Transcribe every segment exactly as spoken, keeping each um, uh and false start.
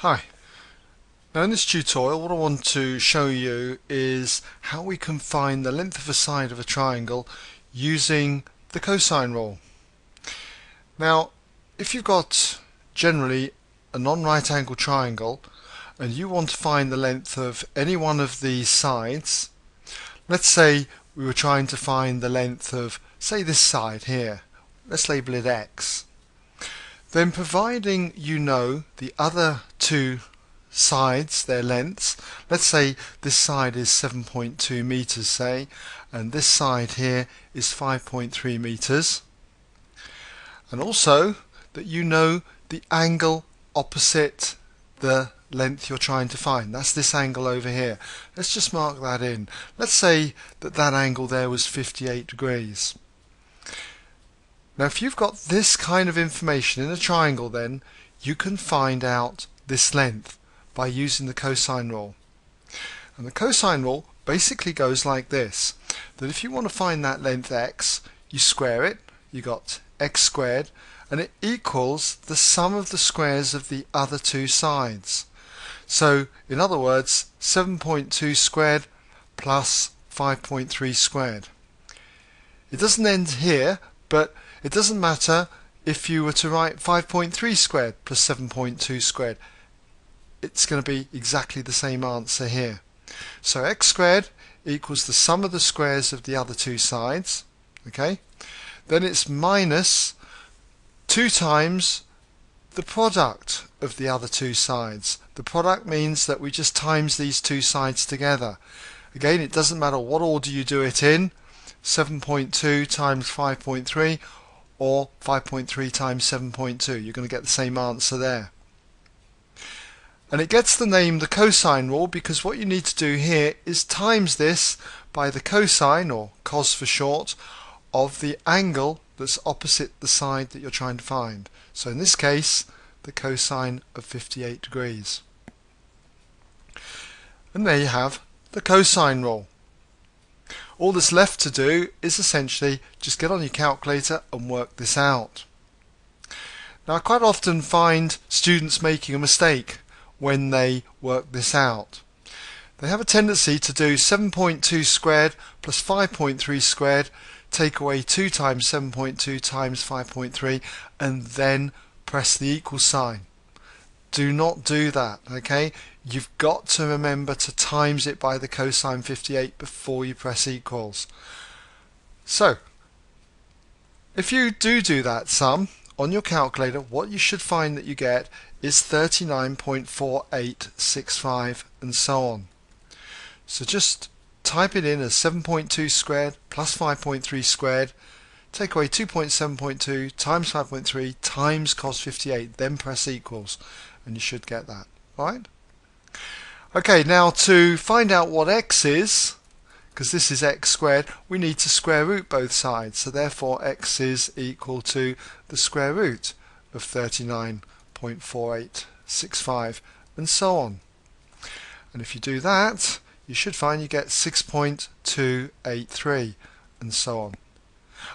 Hi. Now in this tutorial what I want to show you is how we can find the length of a side of a triangle using the cosine rule. Now if you've got generally a non-right angled triangle and you want to find the length of any one of these sides, let's say we were trying to find the length of say this side here, let's label it X. Then providing you know the other two sides, their lengths, let's say this side is seven point two meters say, and this side here is five point three meters, and also that you know the angle opposite the length you're trying to find, that's this angle over here. Let's just mark that in. Let's say that that angle there was fifty-eight degrees. Now if you've got this kind of information in a triangle, then you can find out this length by using the cosine rule. And the cosine rule basically goes like this, that if you want to find that length X, you square it, you got X squared, and it equals the sum of the squares of the other two sides. So in other words, seven point two squared plus five point three squared. It doesn't end here, but it doesn't matter if you were to write five point three squared plus seven point two squared. It's going to be exactly the same answer here. So X squared equals the sum of the squares of the other two sides. Okay? Then it's minus two times the product of the other two sides. The product means that we just times these two sides together. Again, it doesn't matter what order you do it in, seven point two times five point three or five point three times seven point two. You're going to get the same answer there. And it gets the name the cosine rule because what you need to do here is times this by the cosine, or cos for short, of the angle that's opposite the side that you're trying to find. So in this case, the cosine of fifty-eight degrees. And there you have the cosine rule. All that's left to do is essentially just get on your calculator and work this out. Now I quite often find students making a mistake when they work this out. They have a tendency to do seven point two squared plus five point three squared, take away two times seven point two times five point three, and then press the equal sign. Do not do that, okay? You've got to remember to times it by the cosine fifty-eight before you press equals. So, if you do do that sum on your calculator, what you should find that you get is thirty-nine point four eight six five and so on. So just type it in as seven point two squared plus five point three squared, take away two point seven point two times five point three times cos fifty-eight, then press equals, and you should get that. Alright? Okay, now to find out what X is, because this is X squared, we need to square root both sides, so therefore X is equal to the square root of thirty-nine point four eight six five and so on. And if you do that, you should find you get six point two eight three and so on.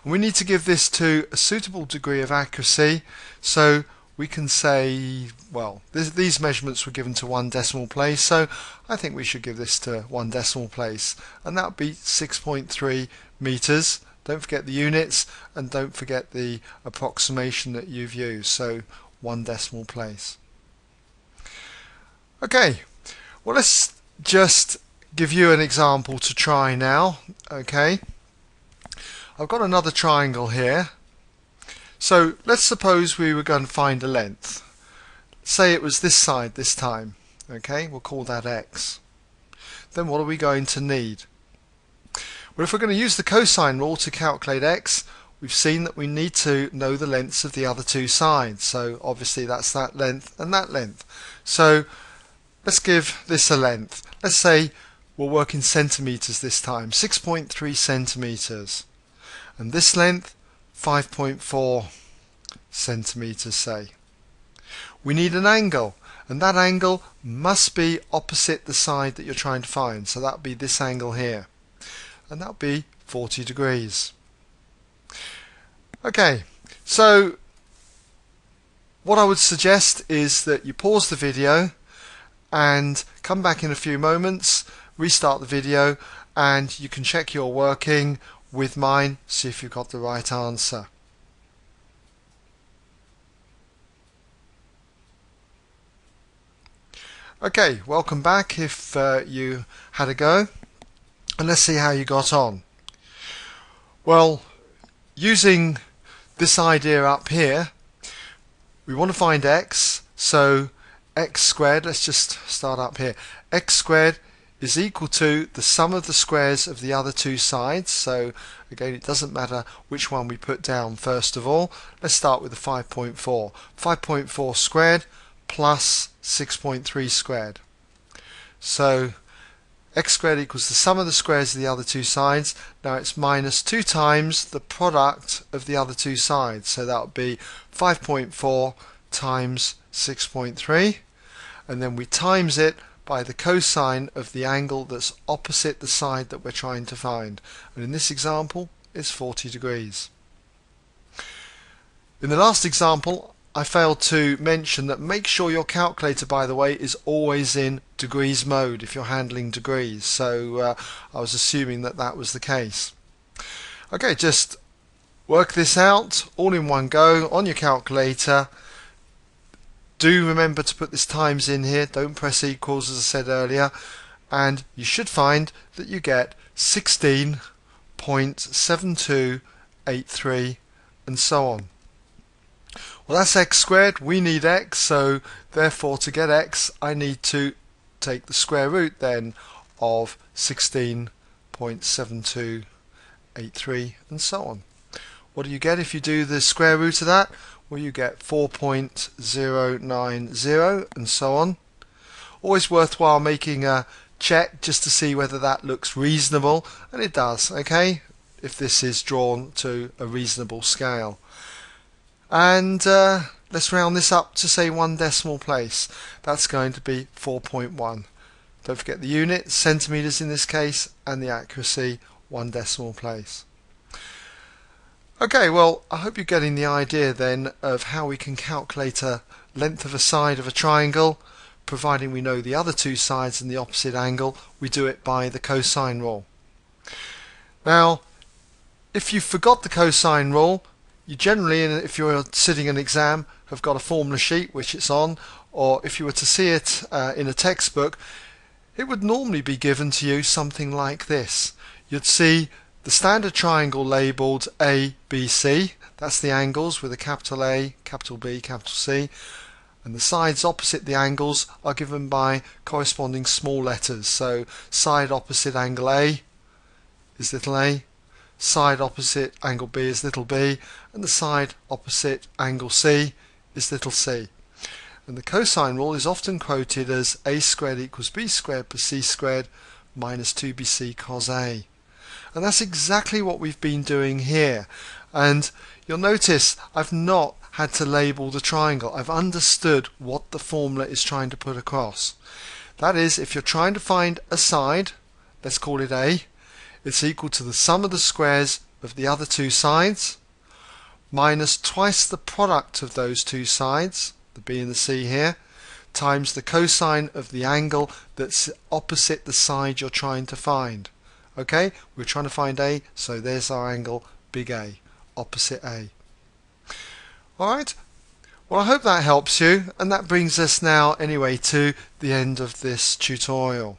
And we need to give this to a suitable degree of accuracy, so we can say, well, this, these measurements were given to one decimal place, so I think we should give this to one decimal place, and that would be six point three meters. Don't forget the units, and don't forget the approximation that you've used, so one decimal place. Okay, well, let's just give you an example to try now. Okay, I've got another triangle here. So let's suppose we were going to find a length. Say it was this side this time. Okay, we'll call that X. Then what are we going to need? Well, if we're going to use the cosine rule to calculate X, we've seen that we need to know the lengths of the other two sides. So obviously that's that length and that length. So let's give this a length. Let's say we'll work in centimeters this time, six point three centimeters. And this length, five point four centimeters say. We need an angle, and that angle must be opposite the side that you're trying to find, so that would be this angle here, and that would be forty degrees. Okay, so what I would suggest is that you pause the video and come back in a few moments, restart the video, and you can check your working with mine, see if you've got the right answer. Okay, welcome back if uh, you had a go, and let's see how you got on. Well, using this idea up here, we want to find x, so x squared, let's just start up here, x squared is equal to the sum of the squares of the other two sides, so again it doesn't matter which one we put down first of all. Let's start with the five point four. five point four squared plus six point three squared. So x squared equals the sum of the squares of the other two sides. Now it's minus two times the product of the other two sides. So that would be five point four times six point three. And then we times it by the cosine of the angle that's opposite the side that we're trying to find. And in this example, it's forty degrees. In the last example, I failed to mention that make sure your calculator, by the way, is always in degrees mode if you're handling degrees, so uh, I was assuming that that was the case. Okay, just work this out all in one go on your calculator. Do remember to put this times in here, don't press equals as I said earlier, and you should find that you get sixteen point seven two eight three and so on. Well, that's x squared, we need x, so therefore to get x I need to take the square root then of sixteen point seven two eight three and so on. What do you get if you do the square root of that? Well, you get four point zero nine zero and so on. Always worthwhile making a check just to see whether that looks reasonable, and it does, okay, if this is drawn to a reasonable scale. And uh, let's round this up to say one decimal place. That's going to be four point one. Don't forget the unit, centimetres in this case, and the accuracy, one decimal place. Okay, well, I hope you're getting the idea then of how we can calculate a length of a side of a triangle. Providing we know the other two sides and the opposite angle, we do it by the cosine rule. Now, if you forgot the cosine rule, you generally, if you're sitting an exam, have got a formula sheet which it's on, or if you were to see it uh, in a textbook, it would normally be given to you something like this. You'd see the standard triangle labelled A, B, C, that's the angles with a capital A, capital B, capital C, and the sides opposite the angles are given by corresponding small letters. So side opposite angle A is little a, side opposite angle B is little b, and the side opposite angle C is little c. And the cosine rule is often quoted as a squared equals b squared plus c squared minus two b c cos a. And that's exactly what we've been doing here. And you'll notice I've not had to label the triangle. I've understood what the formula is trying to put across. That is, if you're trying to find a side, let's call it A, it's equal to the sum of the squares of the other two sides minus twice the product of those two sides, the b and the c here, times the cosine of the angle that's opposite the side you're trying to find. Okay, we're trying to find A, so there's our angle, big A, opposite A. Alright, well, I hope that helps you, and that brings us now anyway to the end of this tutorial.